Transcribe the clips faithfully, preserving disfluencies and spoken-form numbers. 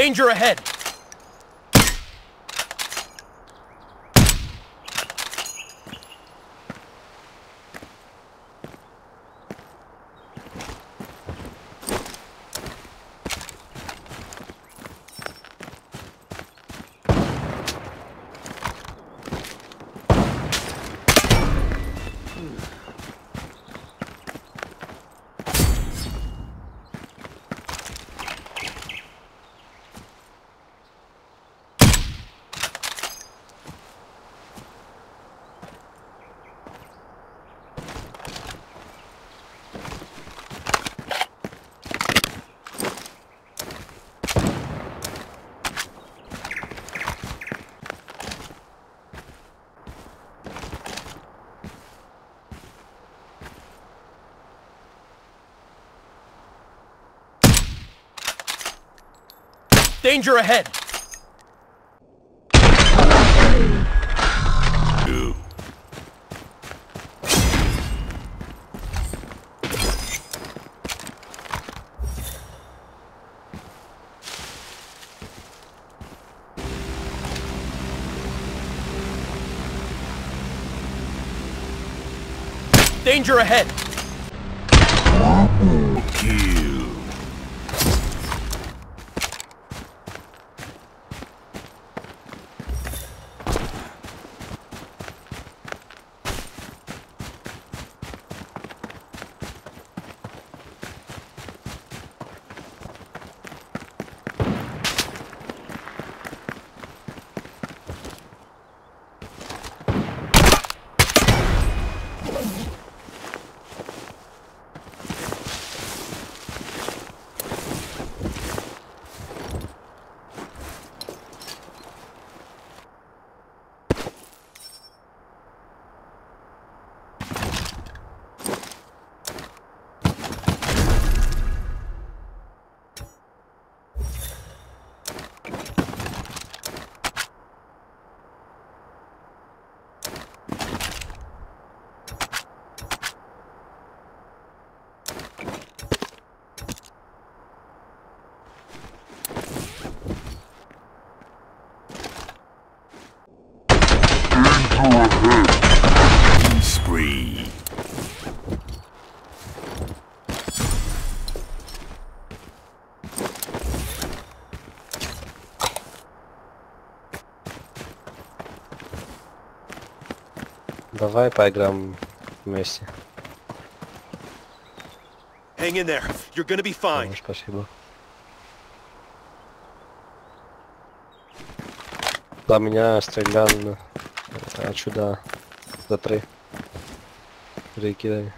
Danger ahead! Danger ahead! Ew. Danger ahead! Давай поиграем вместе. Hang in there. You're gonna be fine. Спасибо. До меня стреляли отсюда за три перекидами.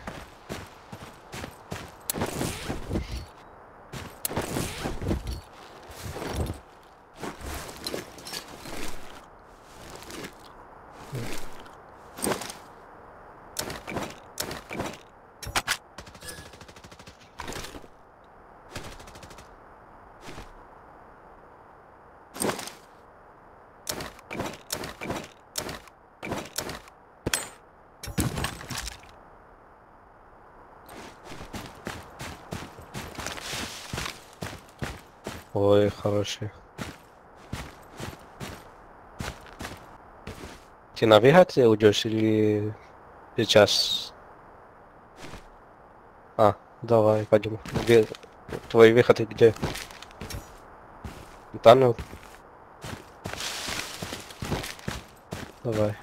Ой, хороший. Ты на выходе уйдешь или сейчас? А, давай, пойдем. Где твой выход, где? Танел. Давай.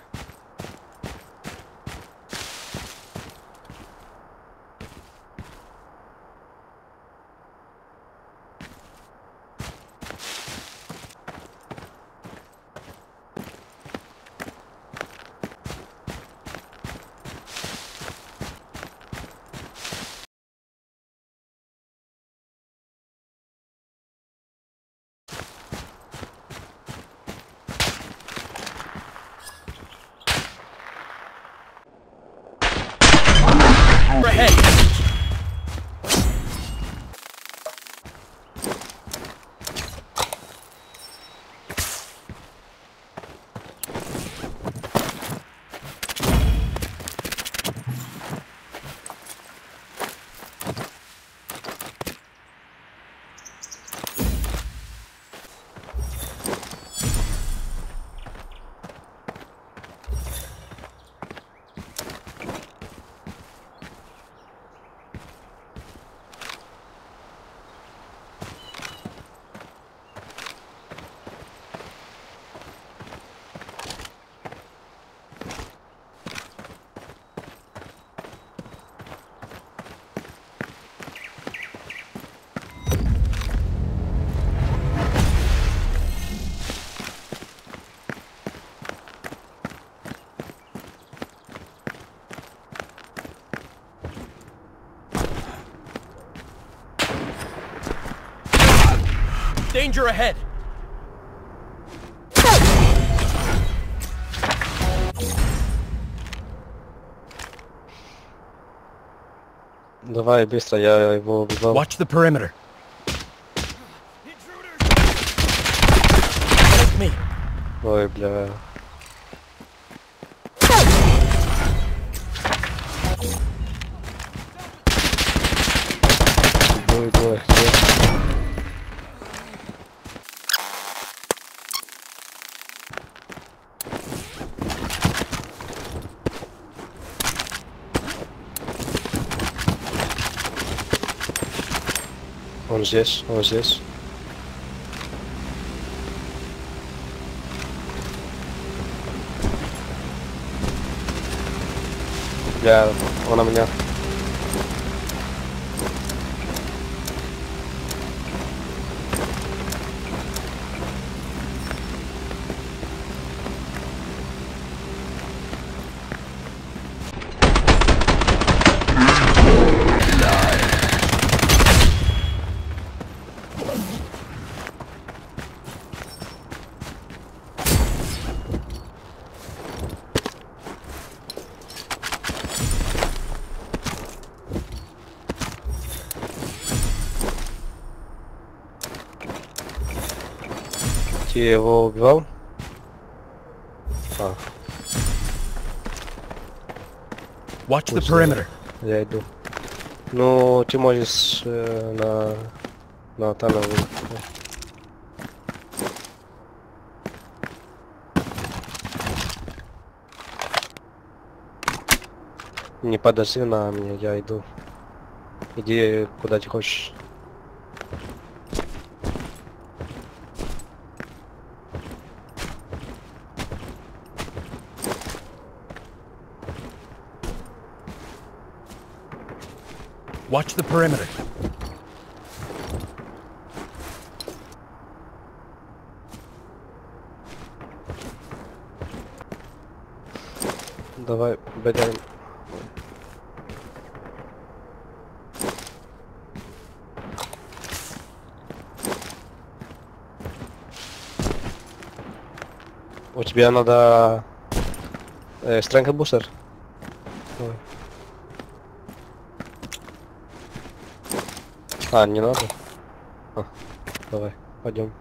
danger ahead! Давай, быстро, я его убивал. Watch the perimeter. Take me. Ой, бля. Двое, двое. Он здесь, он здесь. Я, он на меня. Ты его убивал? А. Watch the perimeter. Я иду. Ну, ты можешь э, на... на там... Не подожди на меня, я иду. Иди куда ты хочешь. Watch the perimeter. Давай, бегаем. У тебя надо э, strength booster. А, не надо? А, давай, пойдем.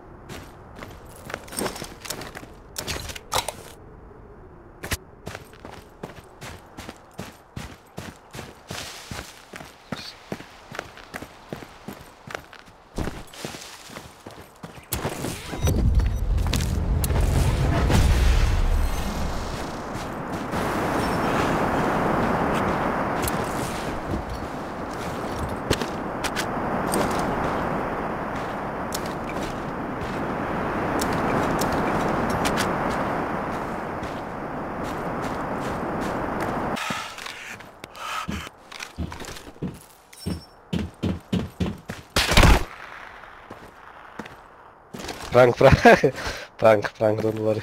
Prank, prank, prank, prank, don't worry.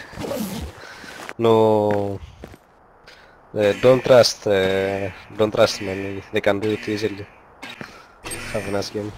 No, uh, don't trust, uh, don't trust man, they can do it easily. Have a nice game.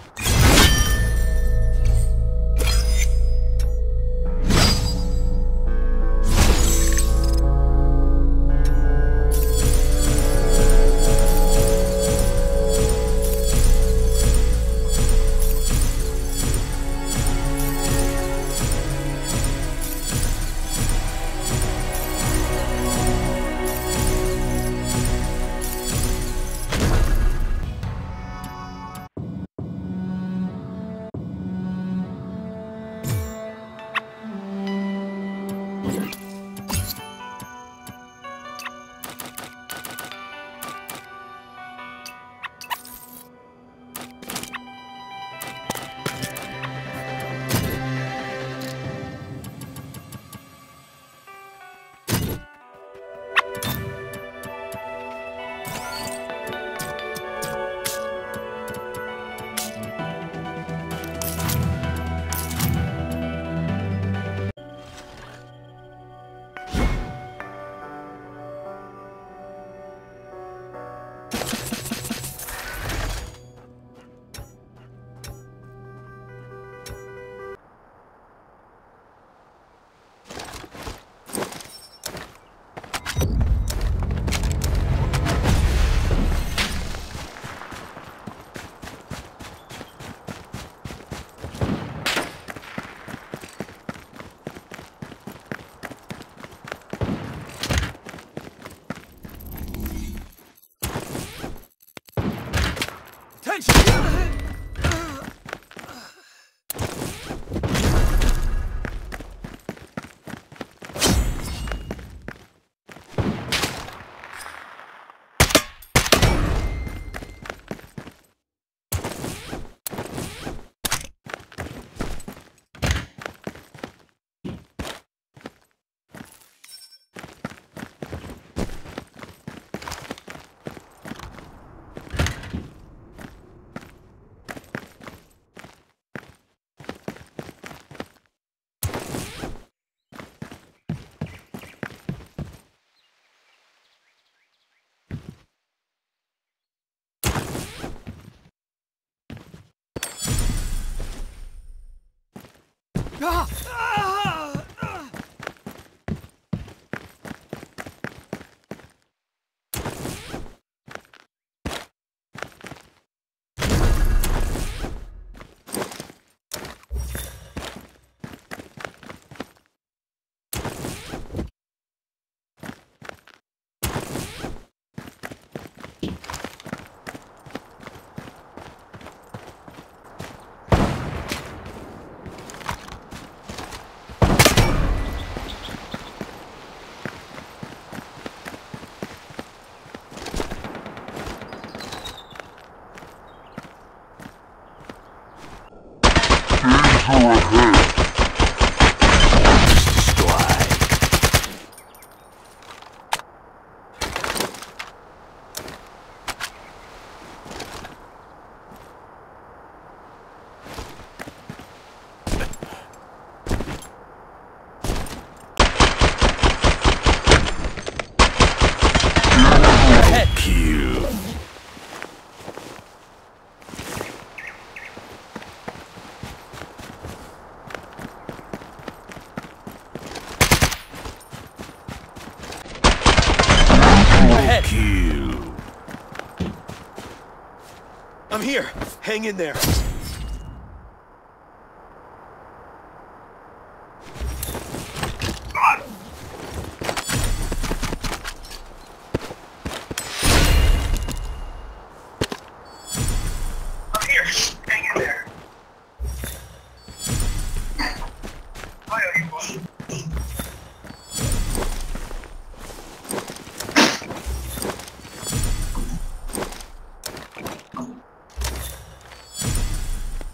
I'm here! Hang in there!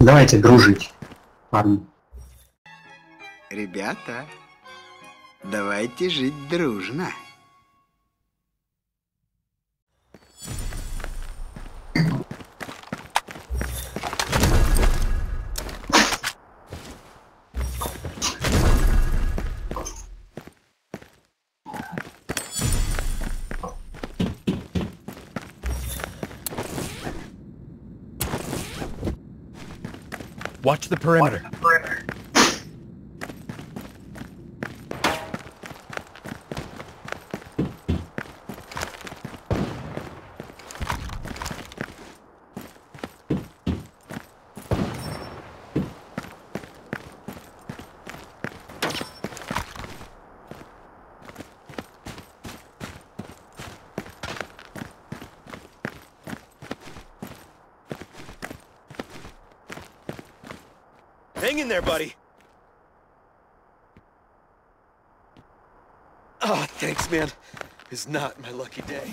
Давайте дружить, парни. Ребята, давайте жить дружно. Watch the perimeter. Watch the perimeter. Hang in there, buddy. Oh, thanks, man. It's not my lucky day.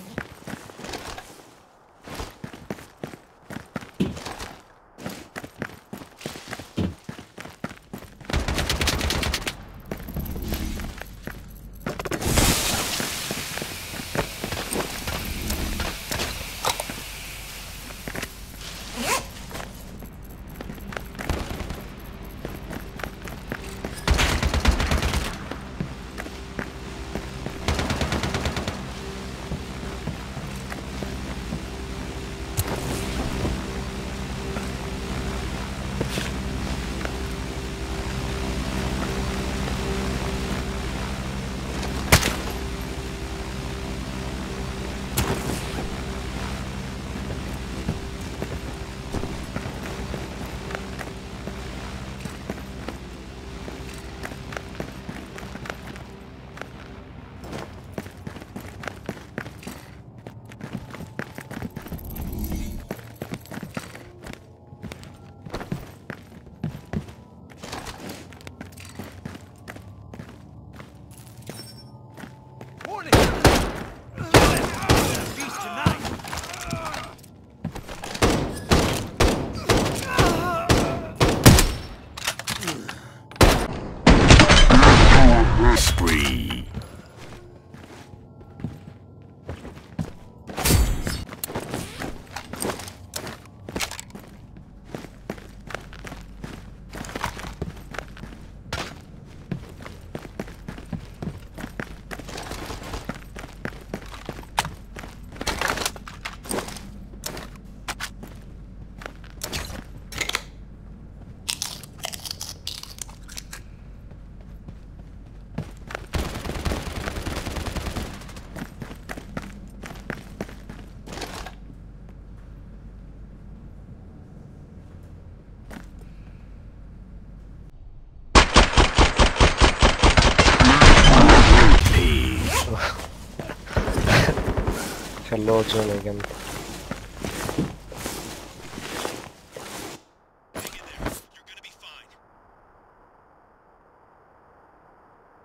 Hello, John again.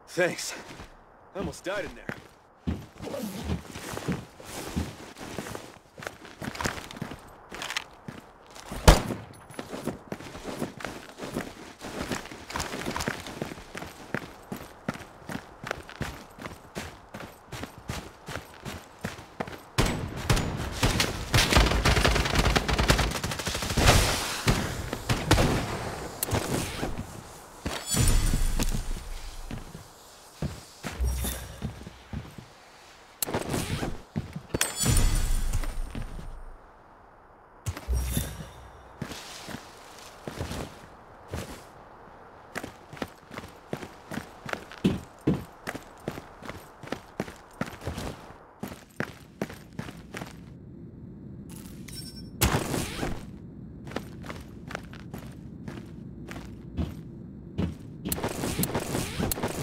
Thanks. I almost died in there.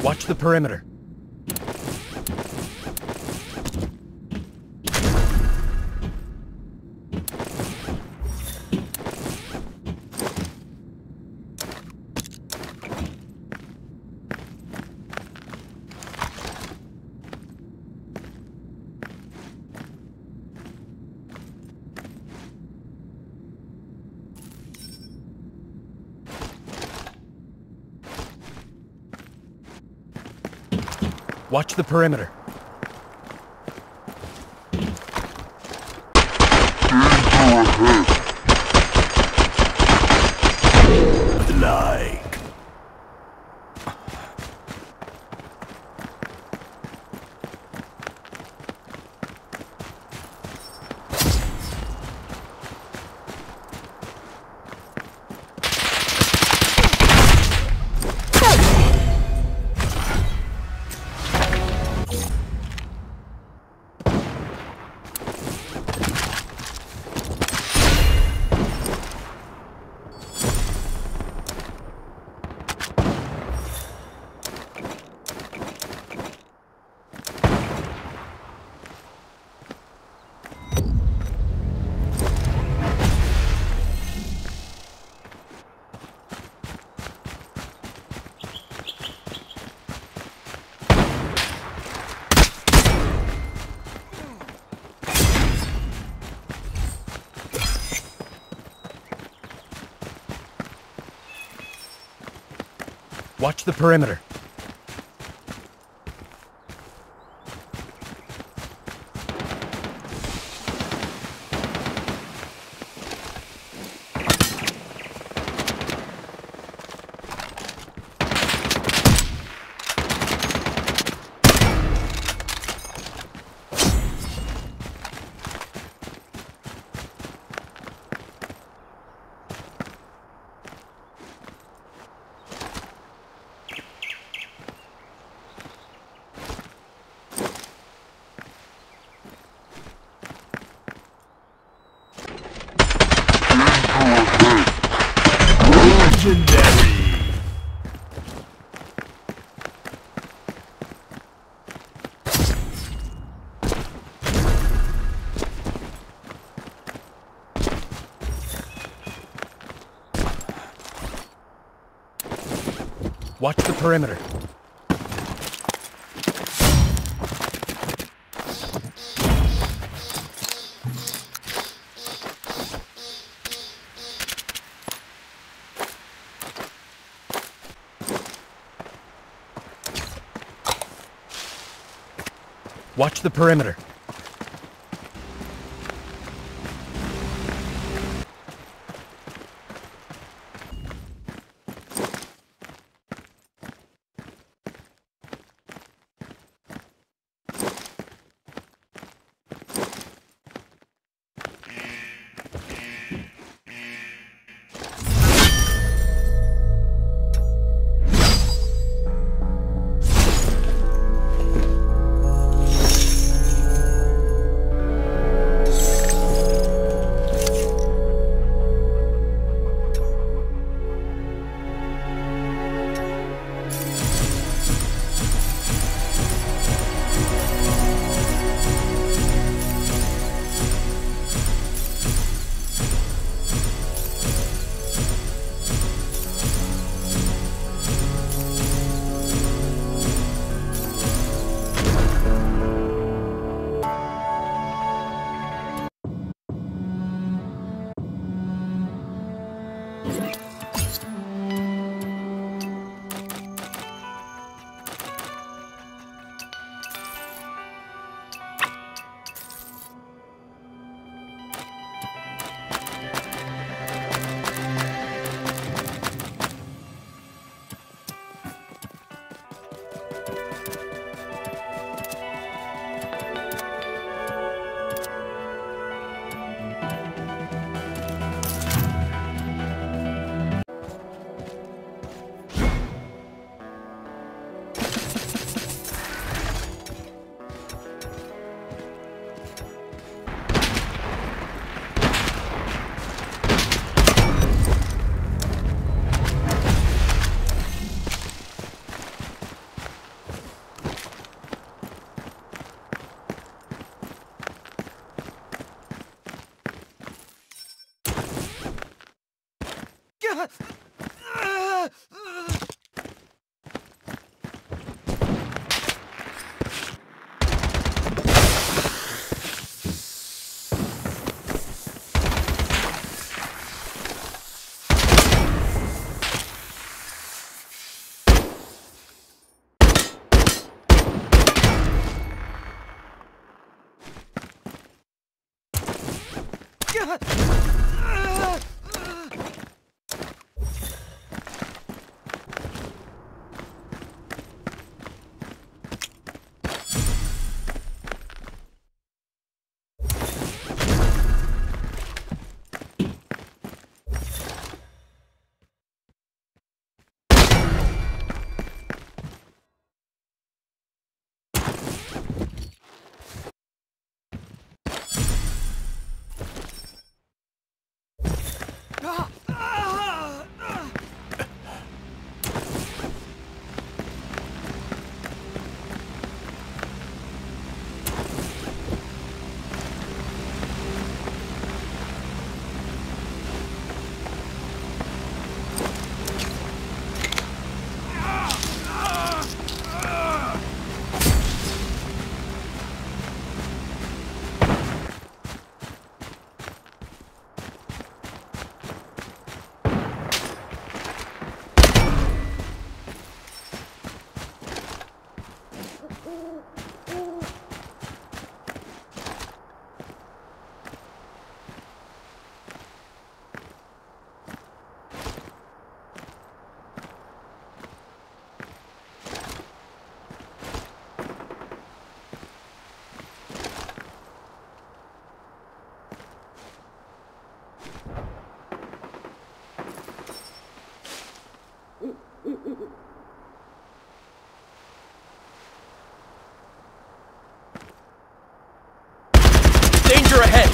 Watch the perimeter. Watch the perimeter. Like. Watch the perimeter. Watch the perimeter. Watch the perimeter. Danger ahead!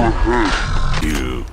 gonna hurt you.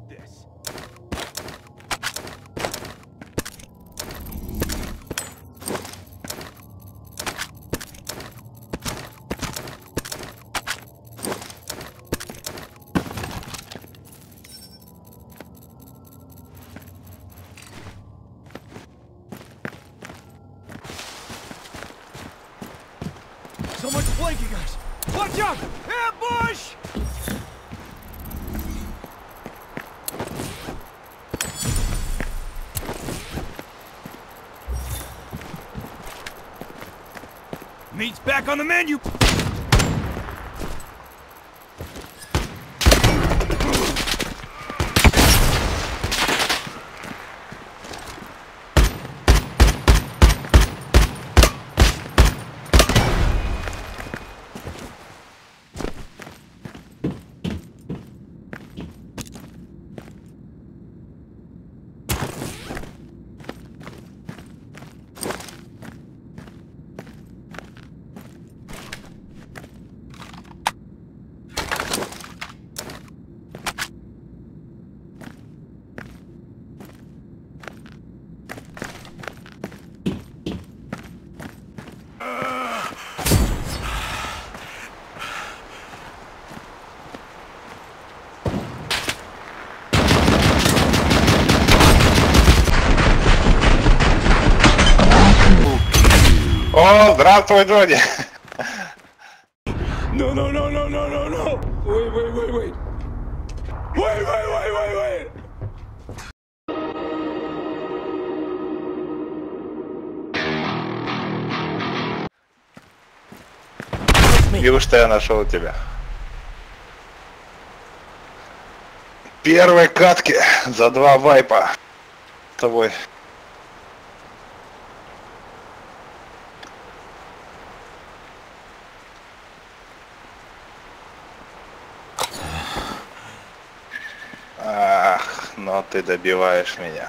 got this. Someone's flanking us! Watch out! Ambush! Meat's back on the menu! О, здравствуй, Джонни! No, no, no, no, no, no, no! Wait, wait, wait, wait! Wait, wait, wait, wait, wait! Вижу, что я нашел тебя. Первые катки за два вайпа с тобой. Ах, но ты добиваешь меня.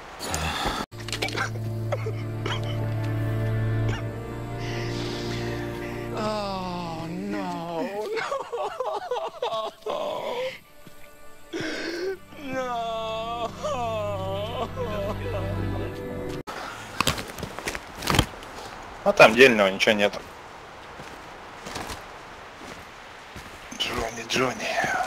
Oh, no, no, no. А там дельного ничего нету. Джонни, Джонни.